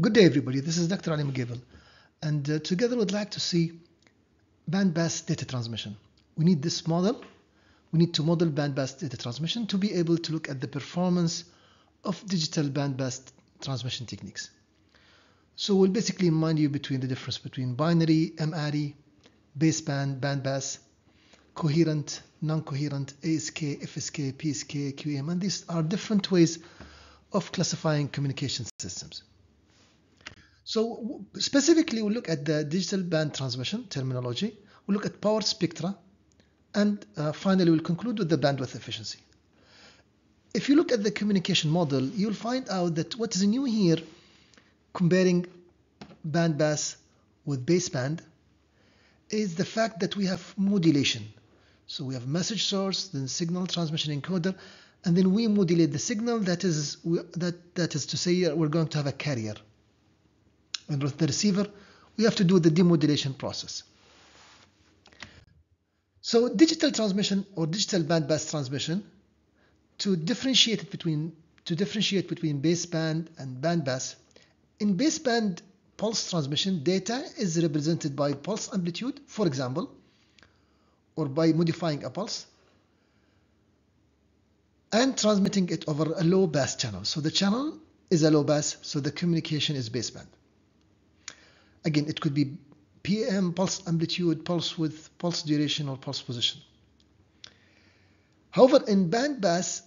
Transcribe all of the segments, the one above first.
Good day, everybody. This is Dr. Ali Muqaibel, and together we'd like to see band-pass data transmission. We need this model. We need to model band-pass data transmission to be able to look at the performance of digital band-pass transmission techniques. So we'll basically remind you between the difference between binary, MRE, baseband, band-pass, coherent, non-coherent, ASK, FSK, PSK, QAM, and these are different ways of classifying communication systems. So specifically, we'll look at the digital band transmission terminology, we'll look at power spectra, and finally, we'll conclude with the bandwidth efficiency. If you look at the communication model, you'll find out that what is new here, comparing bandpass with baseband, is the fact that we have modulation. So we have message source, then signal transmission encoder, and then we modulate the signal. That is to say, we're going to have a carrier. And with the receiver, we have to do the demodulation process. So digital transmission or digital bandpass transmission, to differentiate between baseband and bandpass. In baseband pulse transmission, data is represented by pulse amplitude, for example, or by modifying a pulse and transmitting it over a low pass channel. So the channel is a low pass, so the communication is baseband. Again, it could be PM, pulse amplitude, pulse width, pulse duration, or pulse position. However, in bandpass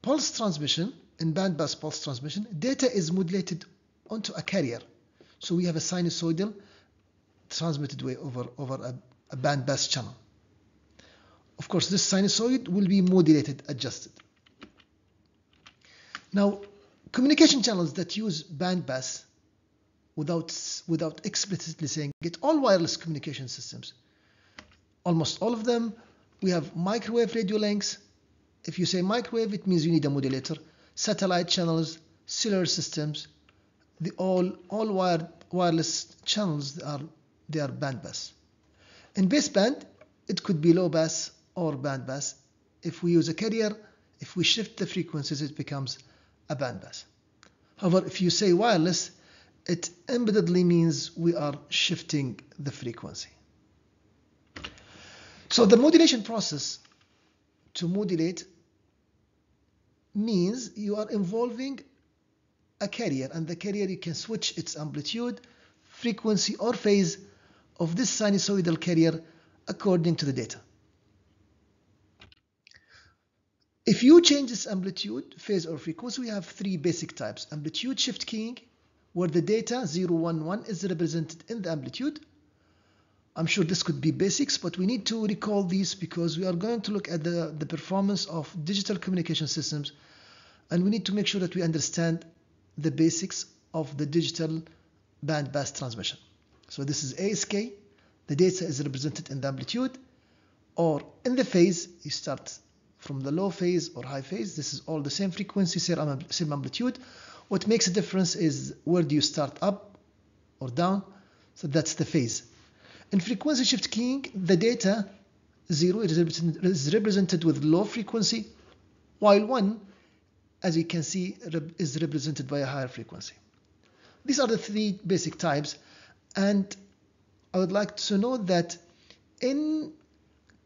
pulse transmission, data is modulated onto a carrier. So we have a sinusoidal transmitted way over a bandpass channel. Of course, this sinusoid will be modulated, adjusted. Now, communication channels that use bandpass without explicitly saying it, all wireless communication systems, almost all of them, we have microwave radio links. If you say microwave, it means you need a modulator. Satellite channels, cellular systems, all wireless channels they are bandpass. In baseband, it could be low pass or bandpass. If we use a carrier, if we shift the frequencies, it becomes a bandpass. However, if you say wireless, it embeddedly means we are shifting the frequency. So the modulation process, to modulate means you are involving a carrier, and the carrier you can switch its amplitude, frequency, or phase of this sinusoidal carrier according to the data. If you change this amplitude, phase, or frequency, we have three basic types: amplitude shift keying, where the data 011 is represented in the amplitude. I'm sure this could be basics, but we need to recall these because we are going to look at the performance of digital communication systems, and we need to make sure that we understand the basics of the digital bandpass transmission. So this is ASK. The data is represented in the amplitude or in the phase. You start from the low phase or high phase. This is all the same frequency, same amplitude. What makes a difference is where do you start, up or down? So that's the phase. In frequency shift keying, the data 0 is represented with low frequency, while 1, as you can see, is represented by a higher frequency. These are the three basic types, and I would like to note that in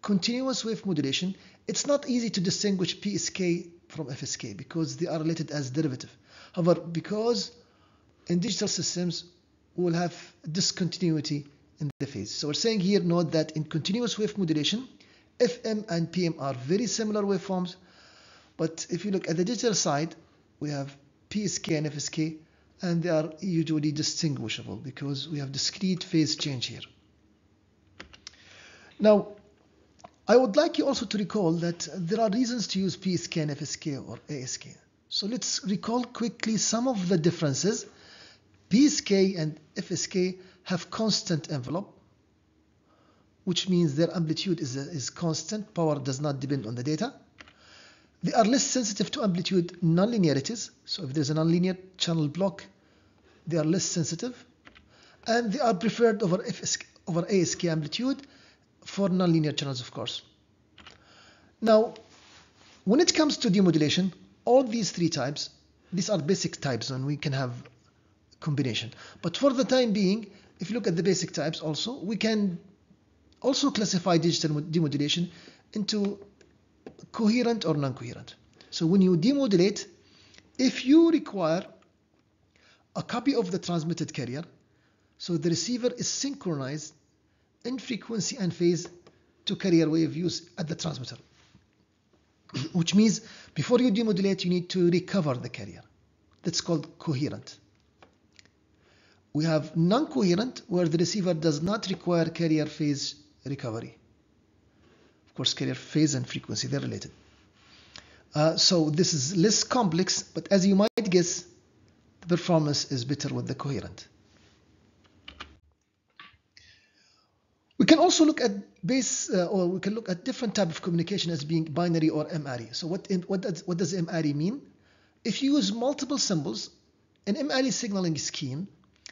continuous wave modulation, it's not easy to distinguish PSK from FSK because they are related as derivative. However, because in digital systems, we'll have discontinuity in the phase. So we're saying here, note that in continuous wave modulation, FM and PM are very similar waveforms. But if you look at the digital side, we have PSK and FSK, and they are usually distinguishable because we have discrete phase change here. Now, I would like you also to recall that there are reasons to use PSK and FSK or ASK. So let's recall quickly some of the differences. PSK and FSK have constant envelope, which means their amplitude is constant. Power does not depend on the data. They are less sensitive to amplitude nonlinearities. So if there's a nonlinear channel block, they are less sensitive. And they are preferred over ASK amplitude for nonlinear channels, of course. Now, when it comes to demodulation, all these three types, these are basic types, and we can have combination. But for the time being, if you look at the basic types also, we can also classify digital demodulation into coherent or non-coherent. So when you demodulate, if you require a copy of the transmitted carrier, so the receiver is synchronized in frequency and phase to carrier wave used at the transmitter, which means before you demodulate, you need to recover the carrier. That's called coherent. We have non-coherent, where the receiver does not require carrier phase recovery. Of course, carrier phase and frequency, they're related. So this is less complex, but as you might guess, the performance is better with the coherent. We can also look at different type of communication as being binary or MRE. So what does MRE mean? If you use multiple symbols, an MRE signaling scheme,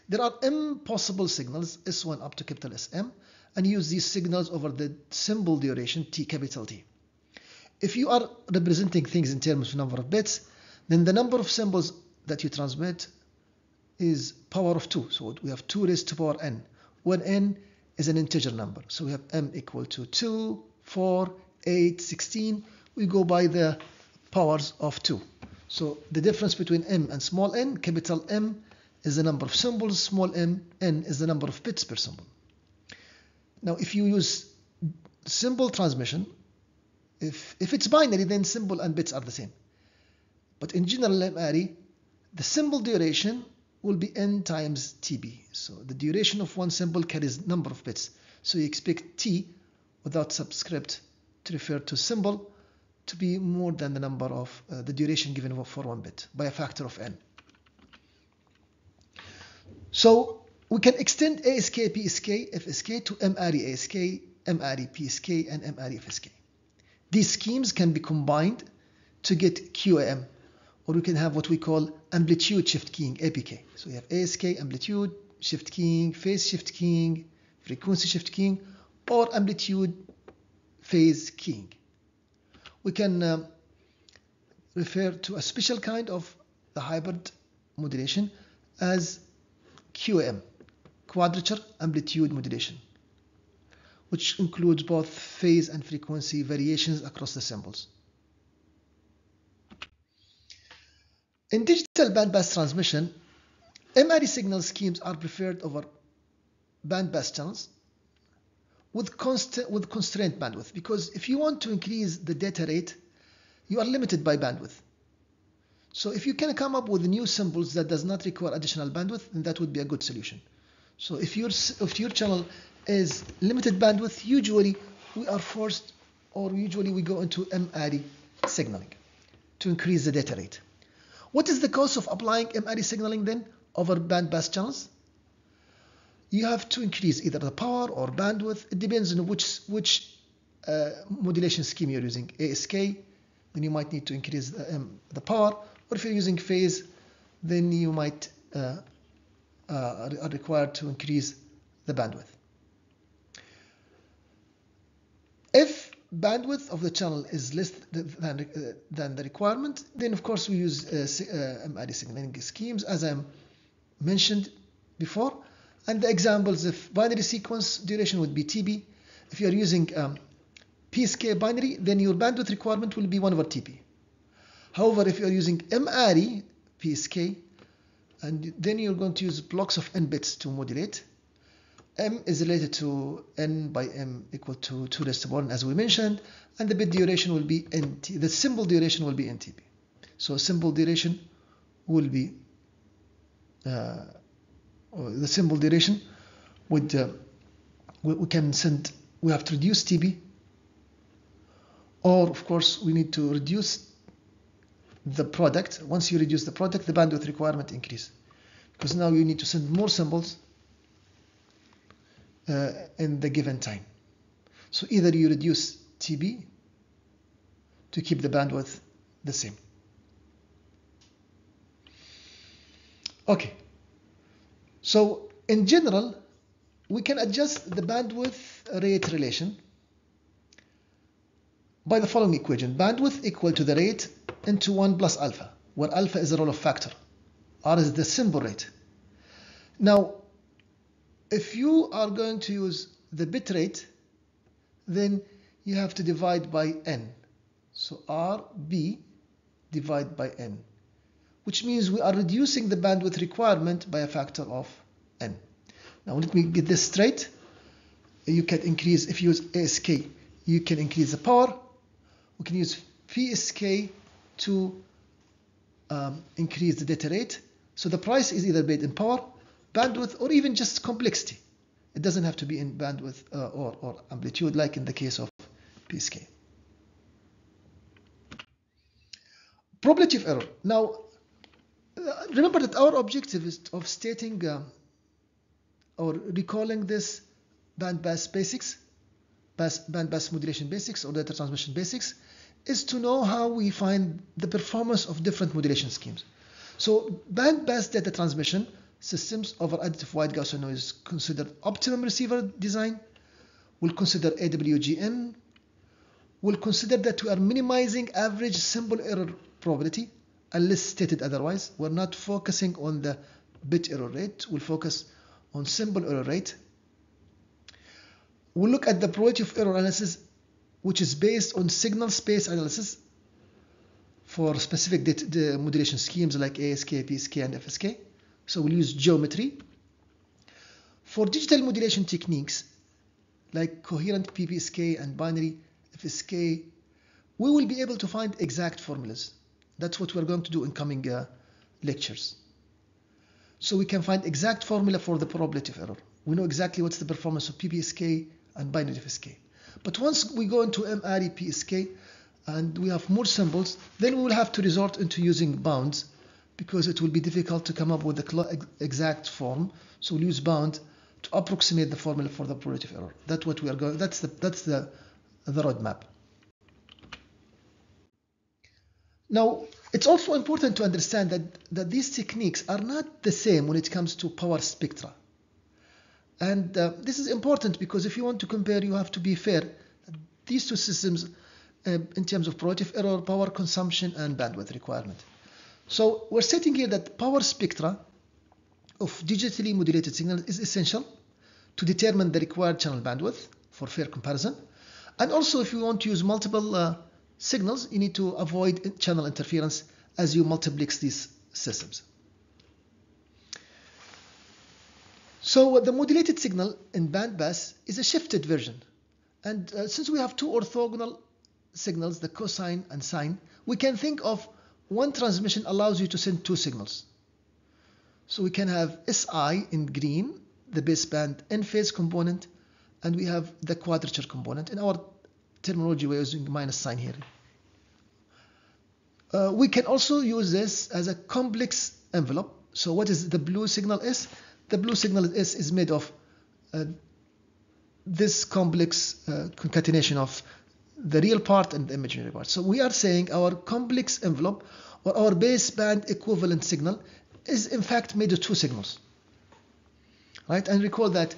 there are M possible signals, S1 up to capital SM, and use these signals over the symbol duration T, capital T. If you are representing things in terms of number of bits, then the number of symbols that you transmit is power of 2. So we have 2 raised to power n, when n is an integer number. So we have m equal to 2, 4, 8, 16. We go by the powers of 2. So the difference between m and small n, capital M is the number of symbols, small m, n is the number of bits per symbol. Now if you use symbol transmission, if it's binary, then symbol and bits are the same. But in general MRE, the symbol duration will be n times TB. So the duration of one symbol carries number of bits. So you expect T without subscript to refer to symbol to be more than the number of the duration given for one bit by a factor of n. So we can extend ASK, PSK, FSK to MRE ASK, MRE PSK, and MRE FSK. These schemes can be combined to get QAM, or we can have what we call amplitude shift keying, APK. So we have ASK, amplitude shift keying, phase shift keying, frequency shift keying, or amplitude phase keying. We can refer to a special kind of the hybrid modulation as QAM, quadrature amplitude modulation, which includes both phase and frequency variations across the symbols. In digital bandpass transmission, MRE signal schemes are preferred over bandpass channels with constrained bandwidth, because if you want to increase the data rate, you are limited by bandwidth. So if you can come up with new symbols that does not require additional bandwidth, then that would be a good solution. So if your channel is limited bandwidth, usually we are forced, or usually we go into MRE signaling to increase the data rate. What is the cost of applying MRE signaling then over bandpass channels? You have to increase either the power or bandwidth. It depends on which modulation scheme you're using. ASK, then you might need to increase the power, or if you're using phase, then you might are required to increase the bandwidth. If bandwidth of the channel is less than the requirement, then of course we use MRE signaling schemes, as I mentioned before. And the examples of binary sequence duration would be TB. If you are using PSK binary, then your bandwidth requirement will be 1 over TB. However, if you are using MRE PSK, and then you're going to use blocks of n bits to modulate. M is related to n by m equal to 2 raised to power n, as we mentioned, and the bit duration will be nt. The symbol duration will be ntb. So symbol duration will be we have to reduce tb, or of course we need to reduce the product. Once you reduce the product, the bandwidth requirement increases, because now you need to send more symbols in the given time. So either you reduce TB to keep the bandwidth the same. Okay, so in general, we can adjust the bandwidth rate relation by the following equation: bandwidth equal to the rate into 1 plus alpha, where alpha is the roll-off factor, r is the symbol rate. Now, if you are going to use the bit rate, then you have to divide by n. So RB divided by n, which means we are reducing the bandwidth requirement by a factor of n. Now let me get this straight. You can increase, if you use ASK, you can increase the power. We can use PSK to increase the data rate. So the price is either paid in power, bandwidth, or even just complexity. It doesn't have to be in bandwidth or amplitude, like in the case of PSK. Probability of error. Now, remember that our objective is of stating or recalling this bandpass basics, bandpass modulation basics, or data transmission basics, is to know how we find the performance of different modulation schemes. So, bandpass data transmission systems over additive white Gaussian noise considered optimum receiver design. We'll consider AWGN. We'll consider that we are minimizing average symbol error probability, unless stated otherwise. We're not focusing on the bit error rate. We'll focus on symbol error rate. We'll look at the probability of error analysis, which is based on signal space analysis for specific data modulation schemes like ASK, PSK, and FSK. So we'll use geometry. For digital modulation techniques like coherent PPSK and binary FSK, we will be able to find exact formulas. That's what we're going to do in coming lectures. So we can find exact formula for the probability of error. We know exactly what's the performance of PPSK and binary FSK. But once we go into MRE PSK and we have more symbols, then we will have to resort into using bounds, because it will be difficult to come up with the exact form. So we'll use bound to approximate the formula for the probability of error. That's what we are going. That's the roadmap. Now, it's also important to understand that these techniques are not the same when it comes to power spectra. And this is important because if you want to compare, you have to be fair. These two systems, in terms of probability of error, power consumption, and bandwidth requirement. So we're stating here that power spectra of digitally modulated signal is essential to determine the required channel bandwidth for fair comparison. And also, if you want to use multiple signals, you need to avoid channel interference as you multiplex these systems. So the modulated signal in bandpass is a shifted version. And since we have two orthogonal signals, the cosine and sine, we can think of one transmission allows you to send two signals. So we can have SI in green, the baseband n-phase component, and we have the quadrature component. In our terminology, we're using minus sign here. We can also use this as a complex envelope. So what is the blue signal S? The blue signal S is made of this complex concatenation of the real part and the imaginary part. So we are saying our complex envelope or our baseband equivalent signal is in fact made of two signals, right? And recall that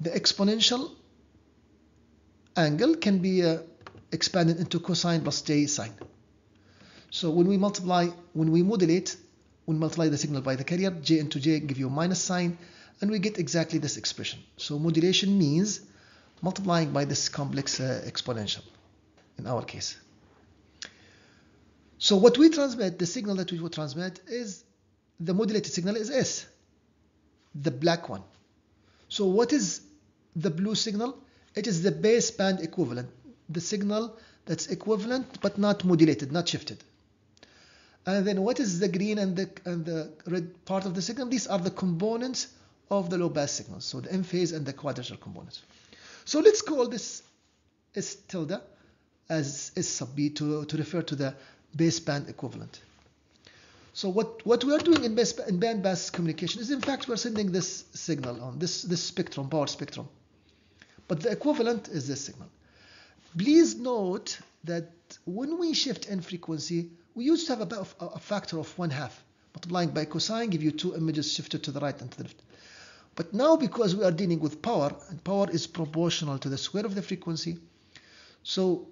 the exponential angle can be expanded into cosine plus j sine. So when we modulate the signal by the carrier, j into j give you minus sign, and we get exactly this expression. So modulation means multiplying by this complex exponential. In our case, so what we transmit, the signal that we would transmit is the modulated signal is S, the black one. So what is the blue signal? It is the baseband equivalent, the signal that's equivalent but not modulated, not shifted. And then what is the green and the red part of the signal? These are the components of the low pass signal, so the M phase and the quadrature components. So let's call this S tilde as S sub B to refer to the baseband equivalent. So what we are doing in bandpass communication is in fact we're sending this signal on this spectrum, power spectrum. But the equivalent is this signal. Please note that when we shift in frequency, we used to have a factor of 1/2. Multiplying by cosine give you two images shifted to the right and to the left. But now because we are dealing with power, and power is proportional to the square of the frequency, so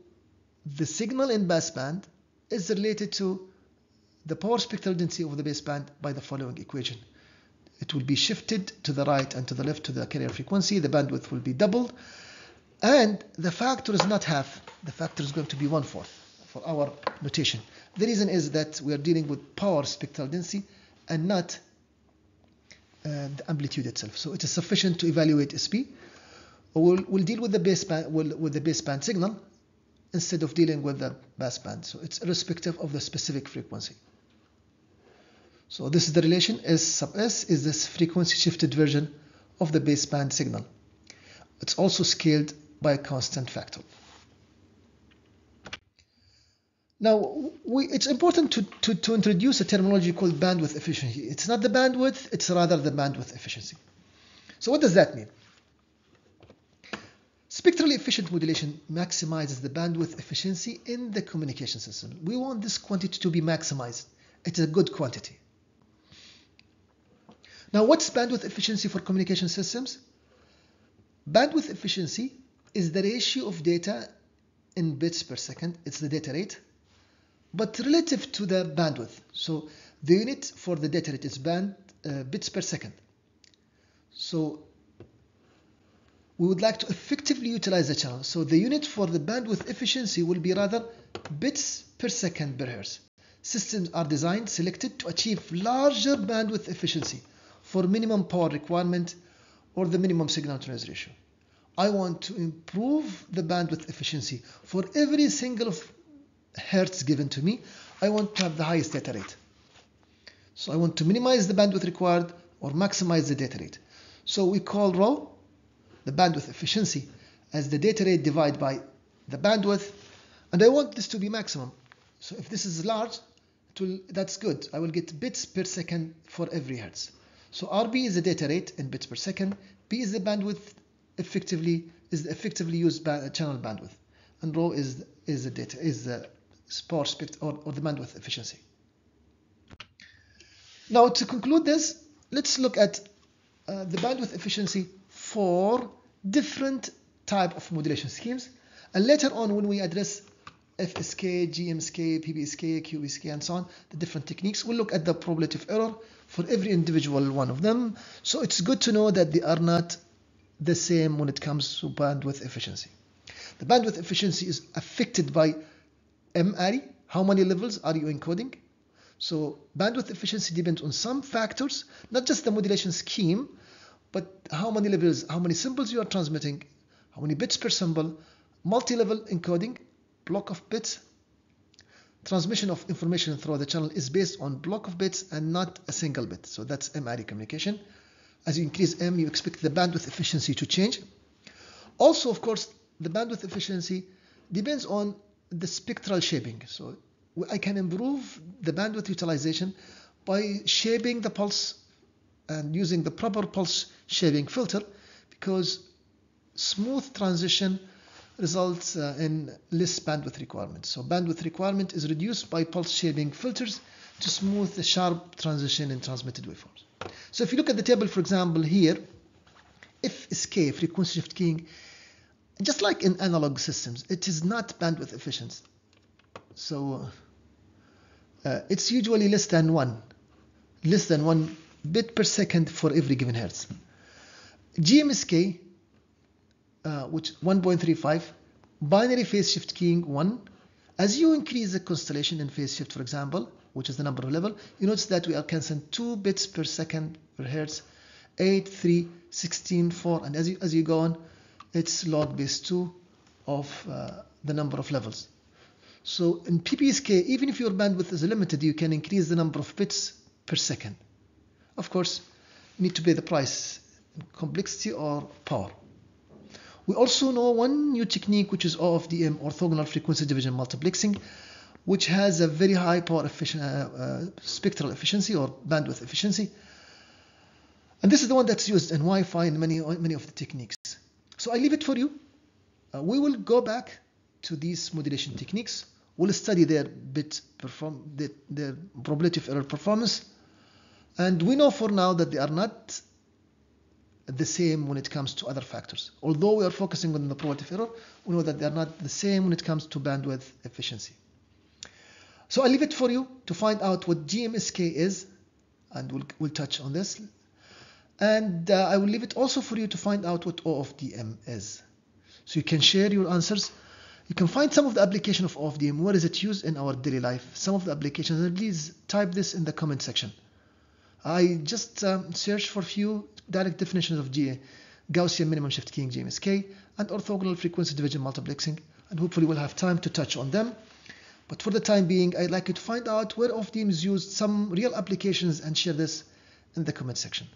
the signal in baseband is related to the power spectral density of the baseband by the following equation. it will be shifted to the right and to the left to the carrier frequency. The bandwidth will be doubled. And the factor is not half. The factor is going to be 1/4 for our notation. The reason is that we are dealing with power spectral density and not the amplitude itself. So it is sufficient to evaluate SP. We'll deal with the baseband signal instead of dealing with the baseband. So it's irrespective of the specific frequency. So this is the relation. S sub S is this frequency shifted version of the baseband signal. It's also scaled by a constant factor. Now, it's important to introduce a terminology called bandwidth efficiency. It's not the bandwidth, it's rather the bandwidth efficiency. So what does that mean? Spectrally efficient modulation maximizes the bandwidth efficiency in the communication system. We want this quantity to be maximized. It's a good quantity. Now, what's bandwidth efficiency for communication systems? Bandwidth efficiency is the ratio of data in bits per second. It's the data rate, but relative to the bandwidth. So the unit for the data rate is bits per second. So we would like to effectively utilize the channel. So the unit for the bandwidth efficiency will be rather bits per second per hertz. Systems are designed, selected to achieve larger bandwidth efficiency for minimum power requirement or the minimum signal to noise ratio. I want to improve the bandwidth efficiency for every single hertz given to me. I want to have the highest data rate. So I want to minimize the bandwidth required or maximize the data rate. So we call rho, the bandwidth efficiency, as the data rate divided by the bandwidth. And I want this to be maximum. So if this is large, that's good. I will get bits per second for every hertz. So RB is the data rate in bits per second. B is the bandwidth effectively used channel bandwidth, and rho is the power spectrum or the bandwidth efficiency. Now to conclude this, let's look at the bandwidth efficiency for different type of modulation schemes, and later on when we address FSK, GMSK, PBSK, QBSK, and so on, the different techniques, we'll look at the probability of error for every individual one of them. So it's good to know that they are not the same when it comes to bandwidth efficiency. The bandwidth efficiency is affected by MRE, how many levels are you encoding? So bandwidth efficiency depends on some factors, not just the modulation scheme, but how many levels, how many symbols you are transmitting, how many bits per symbol, multi-level encoding, block of bits. Transmission of information through the channel is based on block of bits and not a single bit. So that's MRE communication. As you increase M, you expect the bandwidth efficiency to change. Also, of course, the bandwidth efficiency depends on the spectral shaping. So I can improve the bandwidth utilization by shaping the pulse and using the proper pulse shaping filter, because smooth transition results in less bandwidth requirements. So bandwidth requirement is reduced by pulse shaping filters to smooth the sharp transition in transmitted waveforms. So if you look at the table, for example, here, FSK, frequency shift keying, just like in analog systems, it is not bandwidth efficient. So it's usually less than one bit per second for every given hertz. GMSK, which 1.35, binary phase shift keying 1. As you increase the constellation in phase shift, for example, which is the number of level, you notice that we are cancelling 2 bits per second per hertz, 8, 3, 16, 4, and as you go on, it's log base 2 of the number of levels. So in PPSK, even if your bandwidth is limited, you can increase the number of bits per second. Of course, you need to pay the price in complexity or power. We also know one new technique, which is OFDM, orthogonal frequency division multiplexing, which has a very high power spectral efficiency or bandwidth efficiency. And this is the one that's used in Wi-Fi and many of the techniques. So I leave it for you. We will go back to these modulation techniques. We'll study their their probability of error performance. And we know for now that they are not the same when it comes to other factors. Although we are focusing on the probability of error, we know that they are not the same when it comes to bandwidth efficiency. So I leave it for you to find out what GMSK is, and we'll touch on this. And I will leave it also for you to find out what OFDM is. So you can share your answers. You can find some of the application of OFDM. Where is it used in our daily life? Some of the applications. And please type this in the comment section. I just searched for a few direct definitions of GA, Gaussian minimum shift keying, GMSK, and orthogonal frequency division multiplexing. And hopefully we'll have time to touch on them. But for the time being, I'd like you to find out where OFDM is used, some real applications, and share this in the comment section.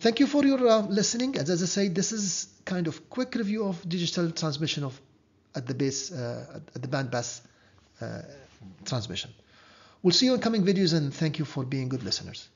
Thank you for your listening. As I said, this is kind of quick review of digital transmission of at the bandpass transmission. We'll see you in coming videos, and thank you for being good listeners.